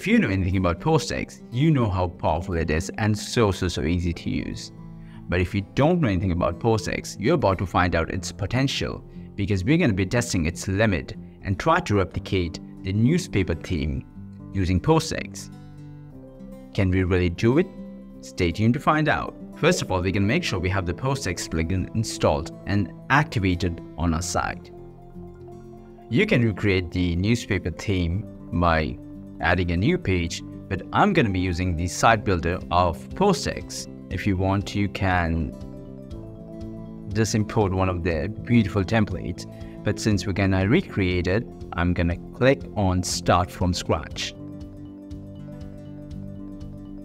If you know anything about PostX, you know how powerful it is and so easy to use. But if you don't know anything about PostX, you're about to find out its potential, because we're going to be testing its limit and try to replicate the newspaper theme using PostX. Can we really do it? Stay tuned to find out. First of all, we can make sure we have the PostX plugin installed and activated on our site. You can recreate the newspaper theme by adding a new page, but I'm going to be using the site builder of PostX. If you want, you can just import one of their beautiful templates, but since we're going to recreate it, I'm going to click on Start from Scratch.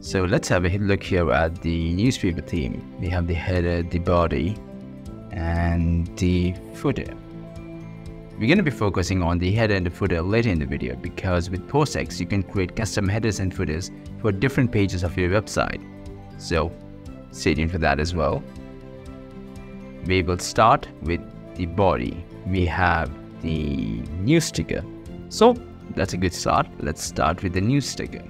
So let's have a look here at the newspaper theme. We have the header, the body, and the footer. We're going to be focusing on the header and the footer later in the video, because with PostX, you can create custom headers and footers for different pages of your website. So stay tuned for that as well. We will start with the body. We have the news sticker. So that's a good start. Let's start with the news sticker.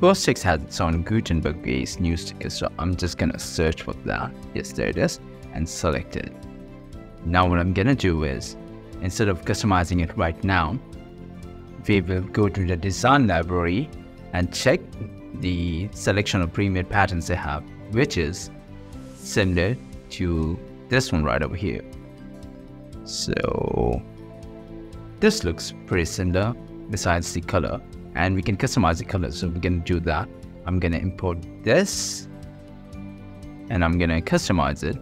PostX has its own Gutenberg-based news sticker, so I'm just going to search for that. Yes, there it is, and select it. Now what I'm going to do is, instead of customizing it right now, we will go to the design library and check the selection of pre-made patterns they have, which is similar to this one right over here. So this looks pretty similar besides the color, and we can customize the color, so we're going to do that. I'm going to import this and I'm going to customize it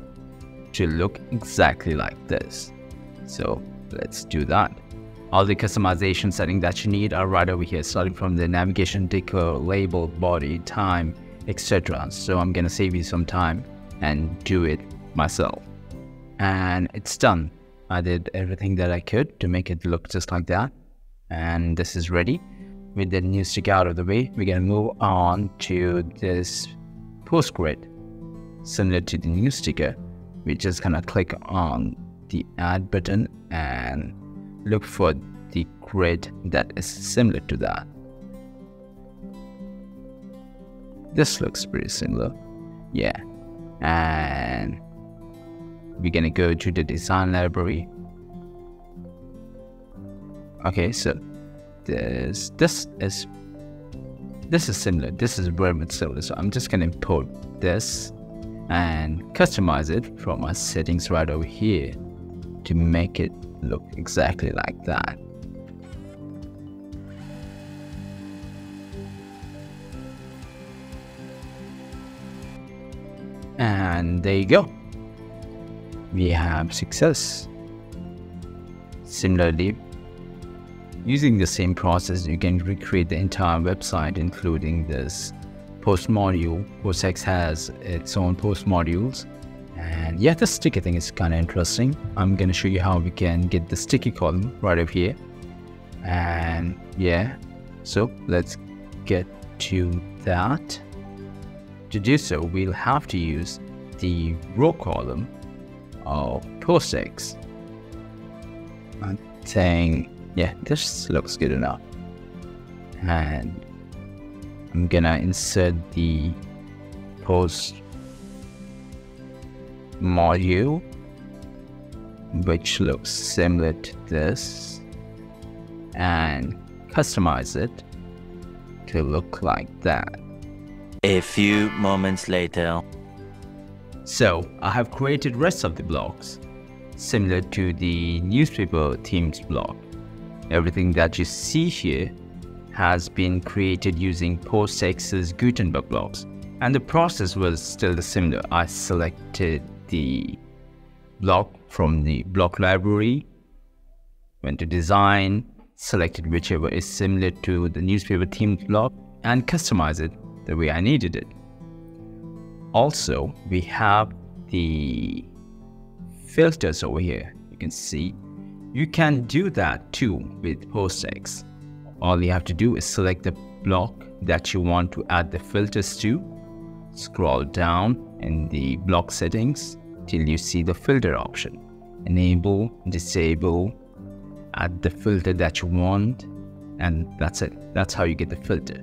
to look exactly like this. So let's do that. All the customization settings that you need are right over here, starting from the navigation, ticker, label, body, time, etc. So I'm going to save you some time and do it myself. And it's done. I did everything that I could to make it look just like that. And this is ready. With the news stick out of the way, we're going to move on to this post grid. Similar to the news sticker, we're just going to click on the add button and look for the grid that is similar to that. This looks pretty similar. Yeah. And we're going to go to the design library. Okay, so this is similar. This is very much similar. So I'm just going to import this and customize it from my settings right over here to make it look exactly like that. And there you go. We have success. Similarly, using the same process, you can recreate the entire website, including this post module. PostX has its own post modules, and yeah, the sticker thing is kind of interesting. I'm going to show you how we can get the sticky column right over here. And yeah, so let's get to that. To do so, we'll have to use the row column of PostX. I'm saying, yeah, this looks good enough. And I'm gonna insert the post module, which looks similar to this, and customize it to look like that. A few moments later. So I have created rest of the blocks similar to the newspaper themes block. Everything that you see here has been created using PostX's Gutenberg blocks, and the process was still similar. I selected the block from the block library, went to design, selected whichever is similar to the newspaper themed block, and customized it the way I needed it. Also, we have the filters over here. You can see you can do that too with PostX. All you have to do is select the block that you want to add the filters to, scroll down in the block settings till you see the filter option. Enable, disable, add the filter that you want, and that's it. That's how you get the filter.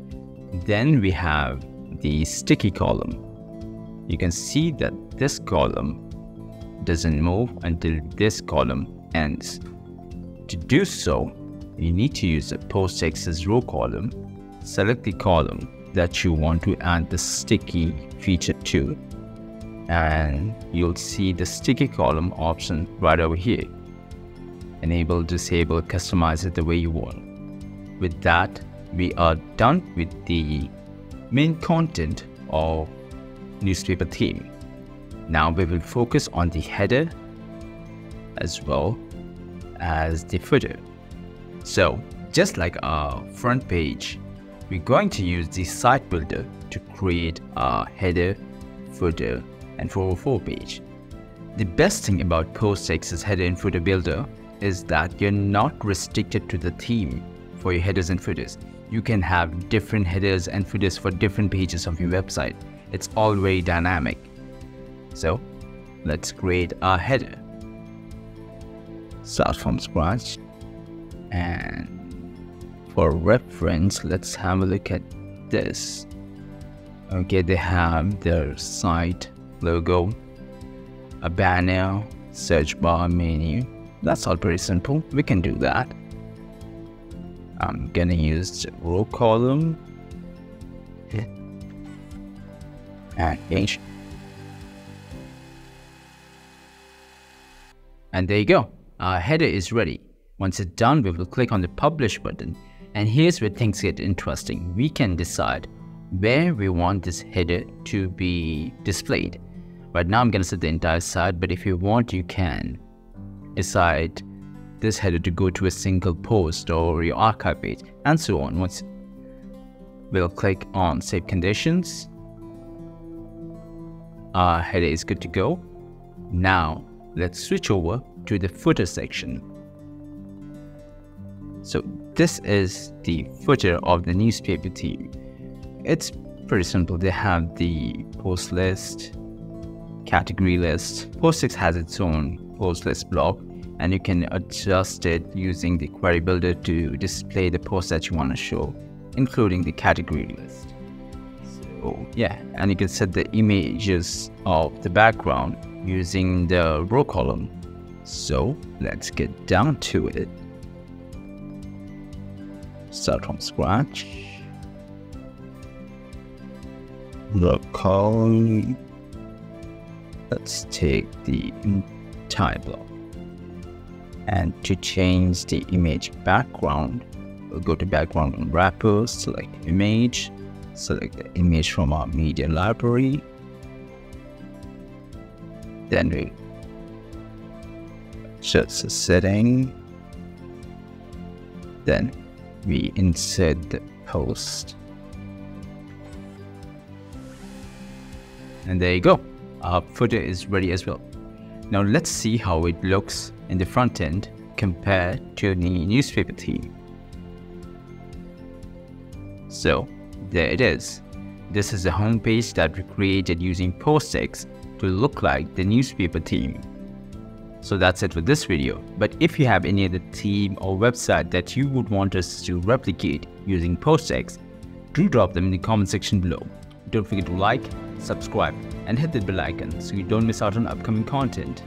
Then we have the sticky column. You can see that this column doesn't move until this column ends. To do so, you need to use the PostX's row column. Select the column that you want to add the sticky feature to, and you'll see the sticky column option right over here. Enable, disable, customize it the way you want. With that, we are done with the main content of newspaper theme. Now we will focus on the header as well as the footer. So just like our front page, we're going to use the site builder to create our header, footer, and 404 page. The best thing about PostX's header and footer builder is that you're not restricted to the theme for your headers and footers. You can have different headers and footers for different pages of your website. It's all very dynamic. So let's create our header. Start from scratch, and for reference, let's have a look at this. Okay, they have their site logo, a banner, search bar, menu. That's all pretty simple. We can do that. I'm gonna use the row column and page. And there you go. Our header is ready. Once it's done, we will click on the publish button. And here's where things get interesting. We can decide where we want this header to be displayed. Right now I'm gonna set the entire site, but if you want, you can decide this header to go to a single post or your archive page, and so on. Once we'll click on save conditions, our header is good to go. Now let's switch over to the footer section. So this is the footer of the newspaper theme. It's pretty simple. They have the post list, category list. PostX has its own post list block, and you can adjust it using the query builder to display the posts that you want to show, including the category list. So yeah, and you can set the images of the background using the row column. So let's get down to it. Start from scratch. Row column. Let's take the entire block. And to change the image background, we'll go to background wrapper, select image, select the image from our media library. Then we adjust the setting. Then we insert the post. And there you go. Our footer is ready as well. Now let's see how it looks in the front end compared to the newspaper theme. So there it is. This is the homepage that we created using PostX to look like the newspaper theme. So that's it for this video. But if you have any other theme or website that you would want us to replicate using PostX, do drop them in the comment section below. Don't forget to like, subscribe, and hit the bell icon so you don't miss out on upcoming content.